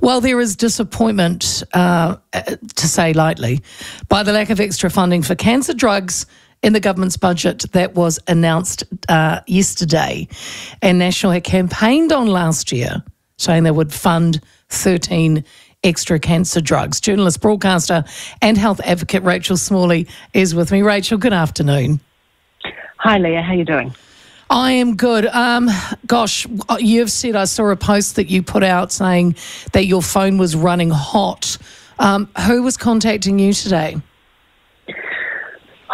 Well, there is disappointment, to say lightly, by the lack of extra funding for cancer drugs in the government's budget that was announced yesterday. And National had campaigned on last year saying they would fund 13 extra cancer drugs. Journalist, broadcaster and health advocate Rachel Smalley is with me. Rachel, good afternoon. Hi, Leah. How are you doing? I am good. Gosh, you've said, I saw a post that you put out saying that your phone was running hot. Who was contacting you today?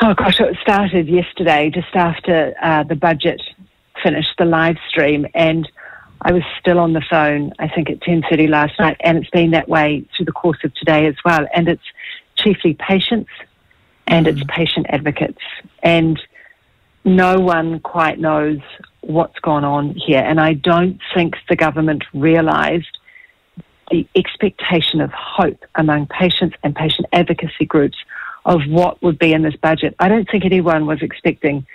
Oh, gosh, it started yesterday, just after the budget finished, the live stream, and I was still on the phone, I think, at 10:30 last night, and it's been that way through the course of today as well. And it's chiefly patients and it's patient advocates. And no one quite knows what's gone on here, and I don't think the government realised the expectation of hope among patients and patient advocacy groups of what would be in this budget. I don't think anyone was expecting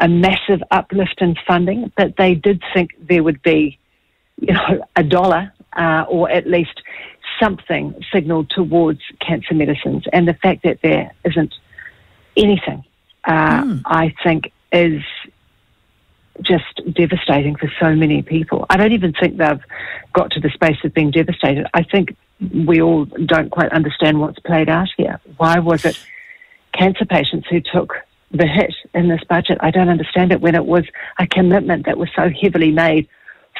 a massive uplift in funding, but they did think there would be, a dollar or at least something signalled towards cancer medicines, and the fact that there isn't anything, I think, is just devastating for so many people. I don't even think they've got to the space of being devastated. I think we all don't quite understand what's played out here. Why was it cancer patients who took the hit in this budget? I don't understand it, when it was a commitment that was so heavily made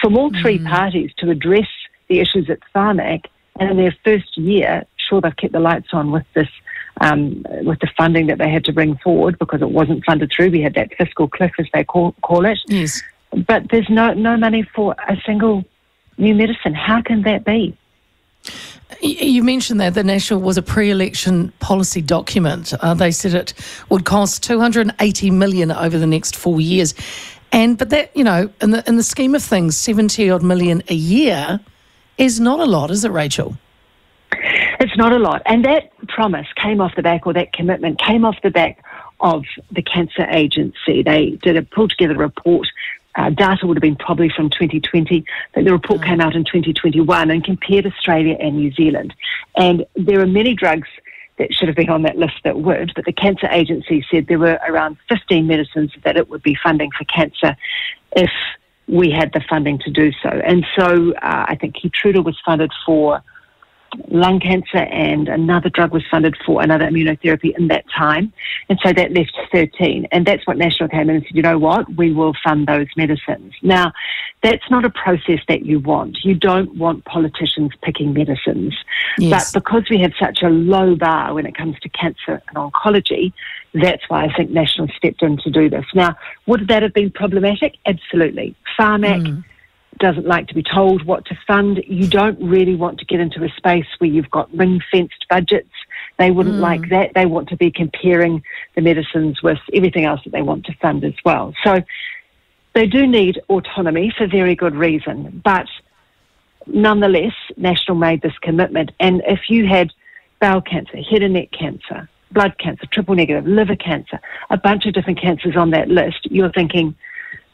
from all three parties to address the issues at Pharmac, and in their first year, sure, they've kept the lights on with this, with the funding that they had to bring forward because it wasn't funded through. We had that fiscal cliff, as they call it. Yes. But there's no money for a single new medicine. How can that be? You mentioned that the National was a pre-election policy document. They said it would cost $280 million over the next 4 years. But that, in the scheme of things, 70-odd million a year is not a lot, is it, Rachel? It's not a lot. And that promise came off the back, or that commitment came off the back of the Cancer Agency. They did pulled together a report. Data would have been probably from 2020, but the report came out in 2021 and compared Australia and New Zealand. And there are many drugs that should have been on that list that weren't, but the Cancer Agency said there were around 15 medicines that it would be funding for cancer if we had the funding to do so. And so I think Keytruda was funded for lung cancer, and another drug was funded for another immunotherapy in that time. And so that left 13. And that's what National came in and said, you know what, we will fund those medicines. Now, that's not a process that you want. You don't want politicians picking medicines. Yes. But because we have such a low bar when it comes to cancer and oncology, that's why I think National stepped in to do this. Now, would that have been problematic? Absolutely. Pharmac doesn't like to be told what to fund. You don't really want to get into a space where you've got ring-fenced budgets. They wouldn't like that. They want to be comparing the medicines with everything else that they want to fund as well. So they do need autonomy for very good reason. But nonetheless, National made this commitment. And if you had bowel cancer, head and neck cancer, blood cancer, triple negative, liver cancer, a bunch of different cancers on that list, you're thinking,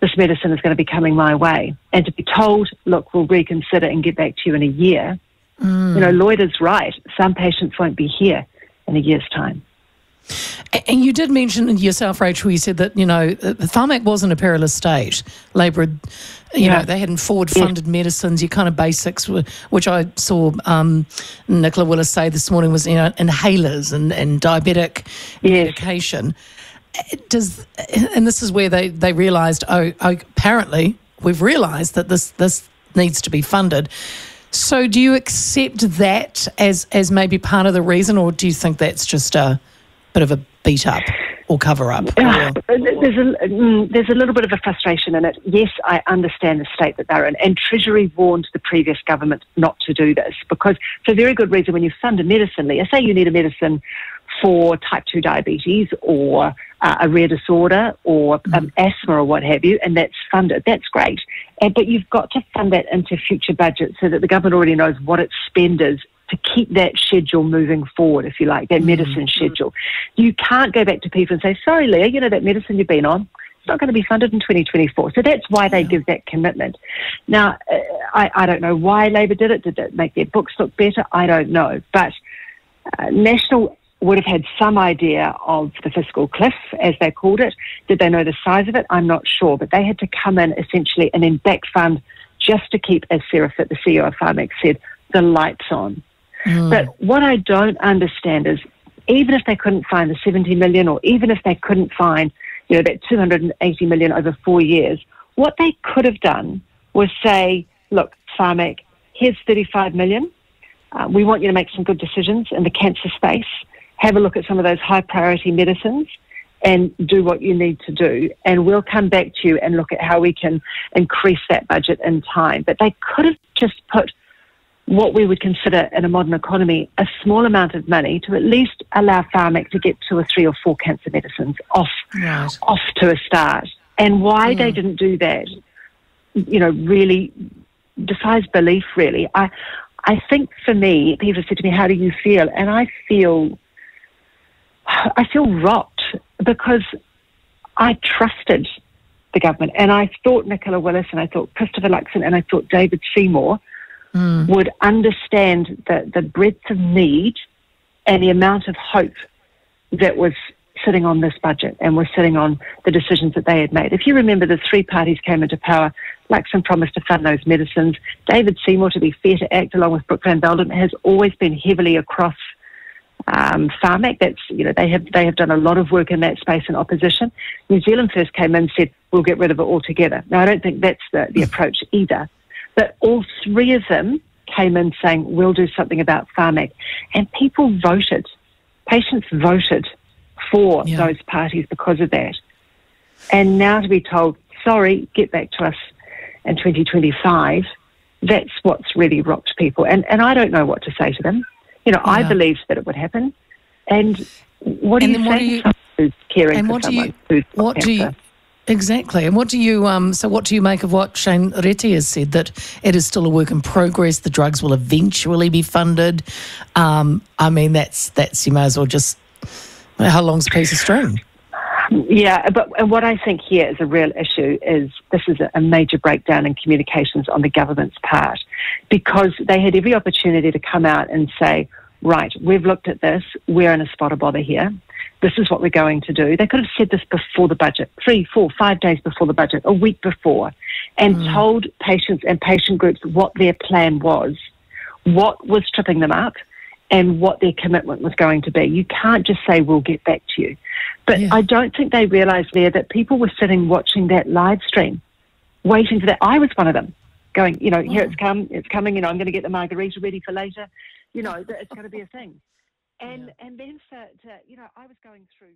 this medicine is going to be coming my way. And to be told, look, we'll reconsider and get back to you in a year. Lloyd is right. Some patients won't be here in a year's time. And you did mention yourself, Rachel, you said that, the Pharmac wasn't a perilous state. Labour, they hadn't forward-funded medicines, your kind of basics, which I saw Nicola Willis say this morning was, inhalers and diabetic medication. And this is where they realised, apparently we've realised that this needs to be funded. So do you accept that as maybe part of the reason, or do you think that's just a bit of a beat-up or cover-up? There's a little bit of a frustration in it. Yes, I understand the state that they're in. And Treasury warned the previous government not to do this because, for very good reason, when you fund a medicine, say you need a medicine for type 2 diabetes or a rare disorder or asthma or what have you, and that's funded. That's great. But you've got to fund that into future budgets so that the government already knows what its spend is to keep that schedule moving forward, if you like, that medicine schedule. You can't go back to people and say, sorry, Leah, that medicine you've been on, not going to be funded in 2024. So that's why they give that commitment. Now, I don't know why Labour did it. Did it make their books look better? I don't know. But National would have had some idea of the fiscal cliff, as they called it. Did they know the size of it? I'm not sure. But they had to come in essentially and then back fund just to keep, as Sarah Fitt, the CEO of Pharmac, said, the lights on. Mm. But what I don't understand is, even if they couldn't find the 70 million, or even if they couldn't find, you know, that 280 million over 4 years, what they could have done was say, look, Pharmac, here's 35 million. We want you to make some good decisions in the cancer space. Have a look at some of those high priority medicines and do what you need to do. And we'll come back to you and look at how we can increase that budget in time. But they could have just put what we would consider in a modern economy a small amount of money to at least allow Pharmac to get 2 or 3 or 4 cancer medicines off to a start. And why they didn't do that, you know, really defies belief, really. I think for me, people have said to me, how do you feel? And I feel rocked, because I trusted the government, and I thought Nicola Willis, and I thought Christopher Luxon, and I thought David Seymour would understand the breadth of need and the amount of hope that was sitting on this budget and was sitting on the decisions that they had made. If you remember, the three parties came into power. Luxon promised to fund those medicines. David Seymour, to be fair to ACT, along with Brooke van Velden, has always been heavily across Pharmac. That's, you know, they have done a lot of work in that space in opposition. New Zealand First came in and said, we'll get rid of it altogether. Now, I don't think that's the approach either. But all three of them came in saying, we'll do something about Pharmac. And people voted. Patients voted for those parties because of that. And now to be told, sorry, get back to us in 2025, that's what's really rocked people. And I don't know what to say to them. You know, I believed that it would happen. And what do you say to someone who's caring for someone who's got cancer? Exactly. And what do you make of what Shane Retti has said, that it is still a work in progress, the drugs will eventually be funded? I mean, that's you may as well just, how long's a piece of string? Yeah, but what I think here is a real issue is this is a major breakdown in communications on the government's part, because they had every opportunity to come out and say, right, we've looked at this, we're in a spot of bother here, this is what we're going to do. They could have said this before the budget, 3, 4, 5 days before the budget, a week before, and told patients and patient groups what their plan was, what was tripping them up, and what their commitment was going to be. You can't just say, we'll get back to you. But I don't think they realised there that people were sitting watching that live stream, waiting for that. I was one of them, going, you know, here it's coming, you know, I'm going to get the margarita ready for later. You know, it's going to be a thing. And then, you know, I was going through...